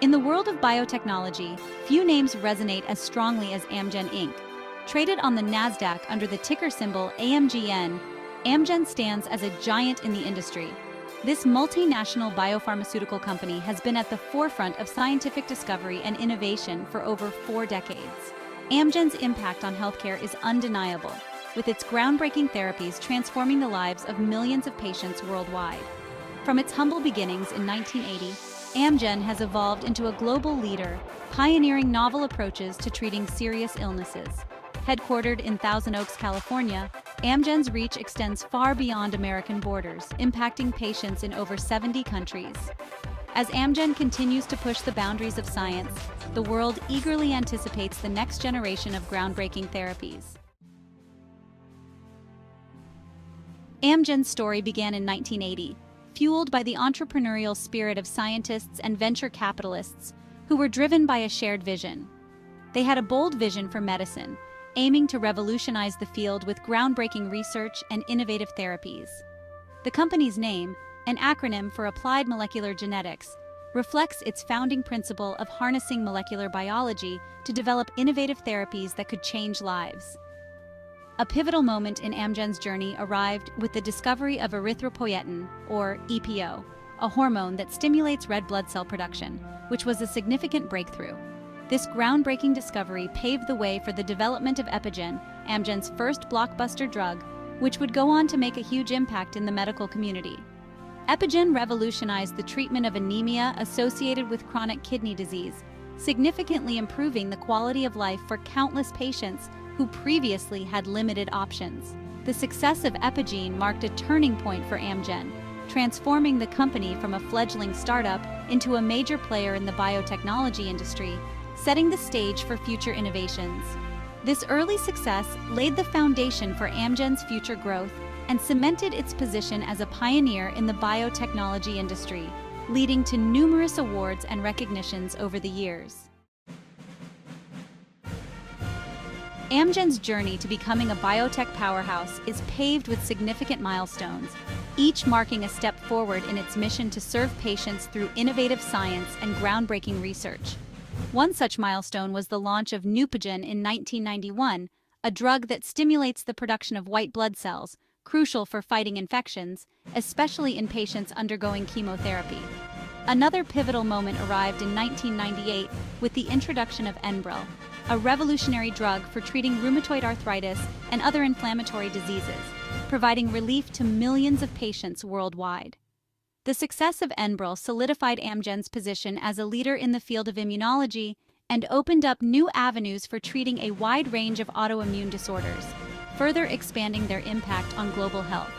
In the world of biotechnology, few names resonate as strongly as Amgen Inc. Traded on the NASDAQ under the ticker symbol AMGN, Amgen stands as a giant in the industry. This multinational biopharmaceutical company has been at the forefront of scientific discovery and innovation for over 4 decades. Amgen's impact on healthcare is undeniable, with its groundbreaking therapies transforming the lives of millions of patients worldwide. From its humble beginnings in 1980, Amgen has evolved into a global leader, pioneering novel approaches to treating serious illnesses. Headquartered in Thousand Oaks, California, Amgen's reach extends far beyond American borders, impacting patients in over 70 countries. As Amgen continues to push the boundaries of science, the world eagerly anticipates the next generation of groundbreaking therapies. Amgen's story began in 1980, fueled by the entrepreneurial spirit of scientists and venture capitalists who were driven by a shared vision. They had a bold vision for medicine, aiming to revolutionize the field with groundbreaking research and innovative therapies. The company's name, an acronym for Applied Molecular Genetics, reflects its founding principle of harnessing molecular biology to develop innovative therapies that could change lives. A pivotal moment in Amgen's journey arrived with the discovery of erythropoietin, or EPO, a hormone that stimulates red blood cell production, which was a significant breakthrough. This groundbreaking discovery paved the way for the development of Epogen, Amgen's first blockbuster drug, which would go on to make a huge impact in the medical community. Epogen revolutionized the treatment of anemia associated with chronic kidney disease, significantly improving the quality of life for countless patients who previously had limited options. The success of Epogen marked a turning point for Amgen, transforming the company from a fledgling startup into a major player in the biotechnology industry, setting the stage for future innovations. This early success laid the foundation for Amgen's future growth and cemented its position as a pioneer in the biotechnology industry, leading to numerous awards and recognitions over the years. Amgen's journey to becoming a biotech powerhouse is paved with significant milestones, each marking a step forward in its mission to serve patients through innovative science and groundbreaking research. One such milestone was the launch of Neupogen in 1991, a drug that stimulates the production of white blood cells, crucial for fighting infections, especially in patients undergoing chemotherapy. Another pivotal moment arrived in 1998 with the introduction of Enbrel, a revolutionary drug for treating rheumatoid arthritis and other inflammatory diseases, providing relief to millions of patients worldwide. The success of Enbrel solidified Amgen's position as a leader in the field of immunology and opened up new avenues for treating a wide range of autoimmune disorders, further expanding their impact on global health.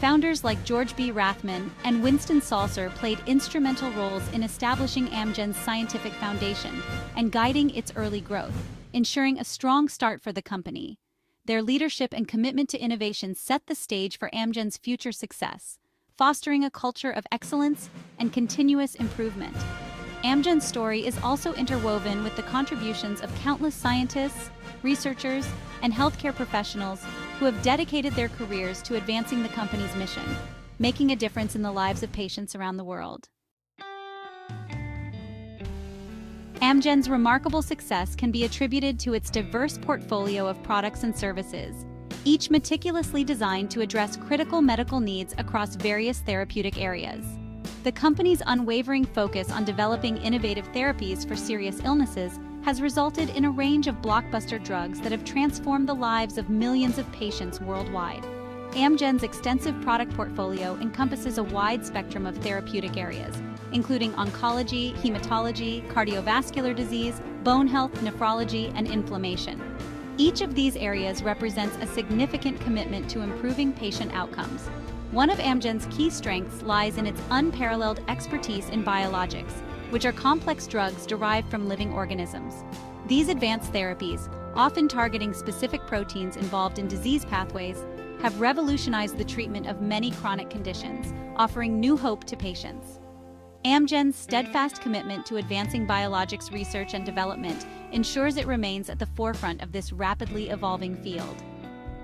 Founders like George B. Rathmann and Winston Salzer played instrumental roles in establishing Amgen's scientific foundation and guiding its early growth, ensuring a strong start for the company. Their leadership and commitment to innovation set the stage for Amgen's future success, fostering a culture of excellence and continuous improvement. Amgen's story is also interwoven with the contributions of countless scientists, researchers, and healthcare professionals who have dedicated their careers to advancing the company's mission, making a difference in the lives of patients around the world. Amgen's remarkable success can be attributed to its diverse portfolio of products and services, each meticulously designed to address critical medical needs across various therapeutic areas. The company's unwavering focus on developing innovative therapies for serious illnesses has resulted in a range of blockbuster drugs that have transformed the lives of millions of patients worldwide. Amgen's extensive product portfolio encompasses a wide spectrum of therapeutic areas, including oncology, hematology, cardiovascular disease, bone health, nephrology, and inflammation. Each of these areas represents a significant commitment to improving patient outcomes. One of Amgen's key strengths lies in its unparalleled expertise in biologics, which are complex drugs derived from living organisms. These advanced therapies, often targeting specific proteins involved in disease pathways, have revolutionized the treatment of many chronic conditions, offering new hope to patients. Amgen's steadfast commitment to advancing biologics research and development ensures it remains at the forefront of this rapidly evolving field.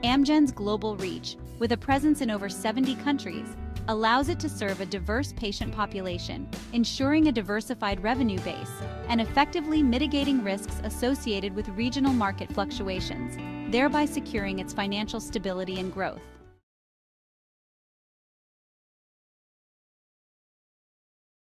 Amgen's global reach, with a presence in over 70 countries, allows it to serve a diverse patient population, ensuring a diversified revenue base, and effectively mitigating risks associated with regional market fluctuations, thereby securing its financial stability and growth.